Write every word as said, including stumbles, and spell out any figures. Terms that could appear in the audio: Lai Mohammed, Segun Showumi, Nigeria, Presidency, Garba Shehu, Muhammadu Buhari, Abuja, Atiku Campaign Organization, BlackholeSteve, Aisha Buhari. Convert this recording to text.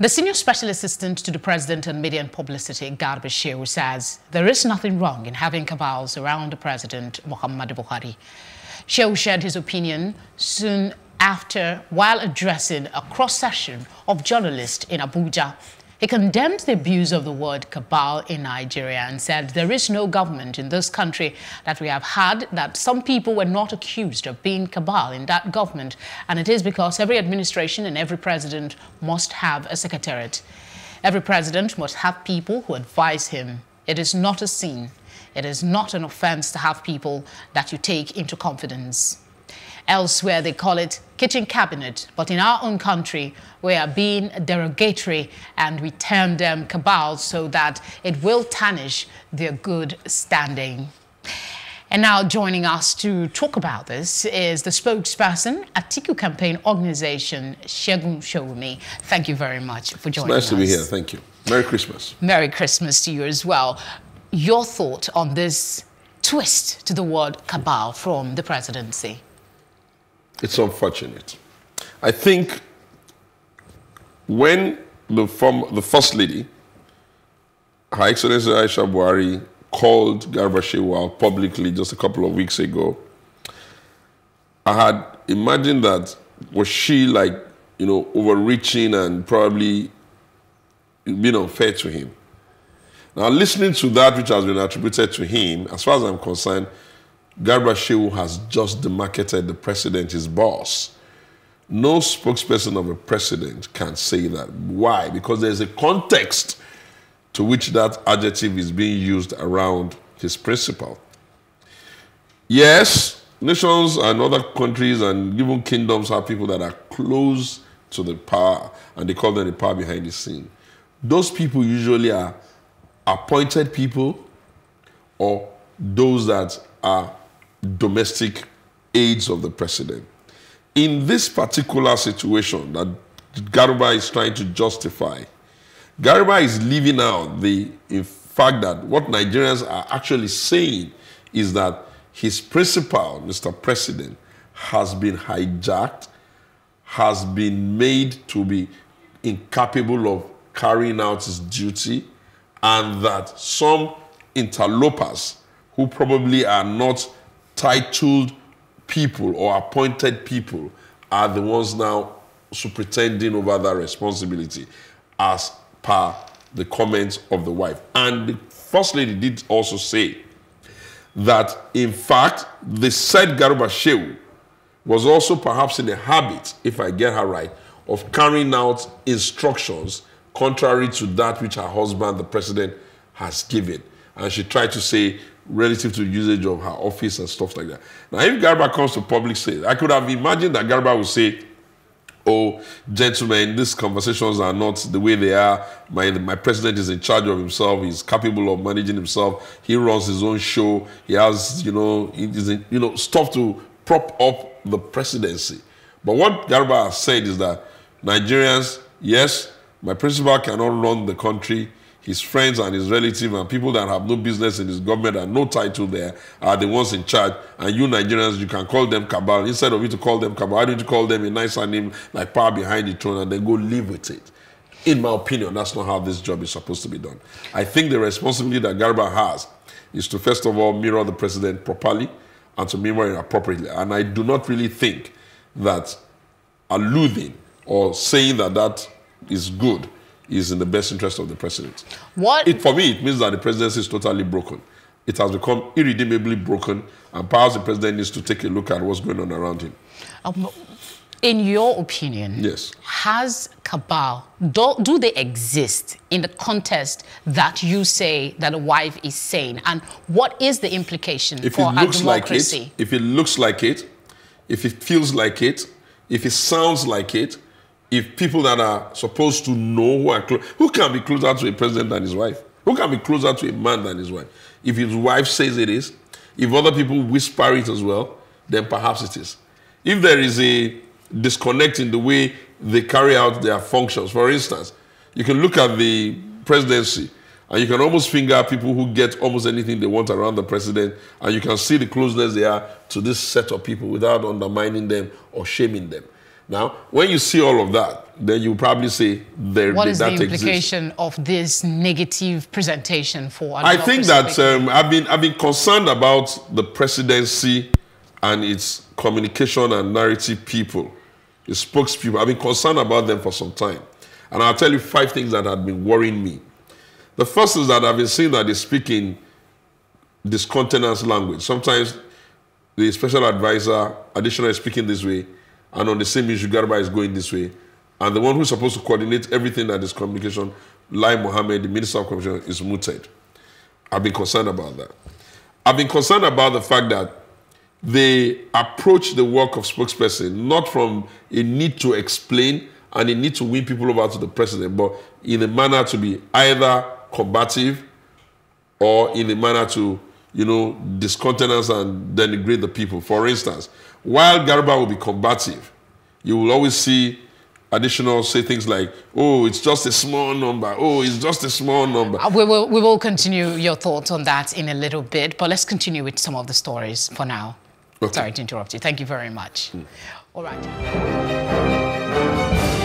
The senior special assistant to the president on media and publicity, Garba Shehu, says there is nothing wrong in having cabals around the president, Muhammadu Buhari. Shehu shared his opinion soon after while addressing a cross-section of journalists in Abuja. He condemned the abuse of the word cabal in Nigeria and said there is no government in this country that we have had that some people were not accused of being cabal in that government, and it is because every administration and every president must have a secretariat. Every president must have people who advise him. It is not a sin. It is not an offense to have people that you take into confidence. Elsewhere, they call it kitchen cabinet, but in our own country, we are being derogatory and we term them cabals so that it will tarnish their good standing. And now joining us to talk about this is the spokesperson, Atiku Campaign Organization, Segun Showumi. Thank you very much for joining us. It's nice to be here. Thank you. Merry Christmas. Merry Christmas to you as well. Your thought on this twist to the word cabal from the presidency? It's unfortunate. I think when the, form, the First Lady, Her Excellency Aisha Buhari, called Garba Shehu out publicly just a couple of weeks ago, I had imagined that was she like, you know, overreaching and probably being unfair to him. Now, listening to that which has been attributed to him, as far as I'm concerned, Garba Shehu has just demarcated the president, his boss. No spokesperson of a president can say that. Why? Because there's a context to which that adjective is being used around his principal. Yes, nations and other countries and even kingdoms have people that are close to the power, and they call them the power behind the scene. Those people usually are appointed people or those that are domestic aides of the president. In this particular situation that Garba is trying to justify, Garba is leaving out the in fact that what Nigerians are actually saying is that his principal, Mister President, has been hijacked, has been made to be incapable of carrying out his duty, and that some interlopers who probably are not titled people or appointed people are the ones now superintending over that responsibility as per the comments of the wife. And the First Lady did also say that, in fact, the said Garba Shehu was also perhaps in the habit, if I get her right, of carrying out instructions contrary to that which her husband, the president, has given. And she tried to say relative to usage of her office and stuff like that. Now, if Garba comes to public stage, I could have imagined that Garba would say, "Oh, gentlemen, these conversations are not the way they are. My, my president is in charge of himself. He's capable of managing himself. He runs his own show. He has, you know, he is, you know, stuff to prop up the presidency." But what Garba has said is that Nigerians, yes, my principal cannot run the country. His friends and his relatives and people that have no business in his government and no title there are the ones in charge. And you Nigerians, you can call them cabal. Instead of you to call them cabal, why don't you call them a nicer name like power behind the throne and then go live with it? In my opinion, that's not how this job is supposed to be done. I think the responsibility that Garba has is to, first of all, mirror the president properly and to mirror it appropriately. And I do not really think that alluding or saying that that is good is in the best interest of the president. What? It, for me, it means that the presidency is totally broken. It has become irredeemably broken, and perhaps the president needs to take a look at what's going on around him. Um, in your opinion, yes, has cabal, do, do they exist in the context that you say that a wife is saying? And what is the implication if for it looks our democracy? Like it, if it looks like it, if it feels like it, if it sounds like it, if people that are supposed to know who are close, who can be closer to a president than his wife? Who can be closer to a man than his wife? If his wife says it is, if other people whisper it as well, then perhaps it is. If there is a disconnect in the way they carry out their functions, for instance, you can look at the presidency and you can almost finger people who get almost anything they want around the president, and you can see the closeness they are to this set of people without undermining them or shaming them. Now, when you see all of that, then you probably say there that exists. What is the implication of this negative presentation for? I think that um, I've been I've been concerned about the presidency and its communication and narrative people, the spokespeople. I've been concerned about them for some time, and I'll tell you five things that have been worrying me. The first is that I've been seeing that they speak in discountenance language. Sometimes the special advisor additionally is speaking this way, and on the same issue, Garba is going this way. And the one who's supposed to coordinate everything that is communication, Lai Mohammed, the Minister of Communication, is mooted. I've been concerned about that. I've been concerned about the fact that they approach the work of spokesperson not from a need to explain and a need to win people over to the president, but in a manner to be either combative or in a manner to, you know, discountenance and denigrate the people. For instance, while Garba will be combative, you will always see additional say things like, oh, it's just a small number. Oh, it's just a small number. Uh, we, will, we will continue your thoughts on that in a little bit, but let's continue with some of the stories for now. Okay. Sorry to interrupt you. Thank you very much. Mm. All right.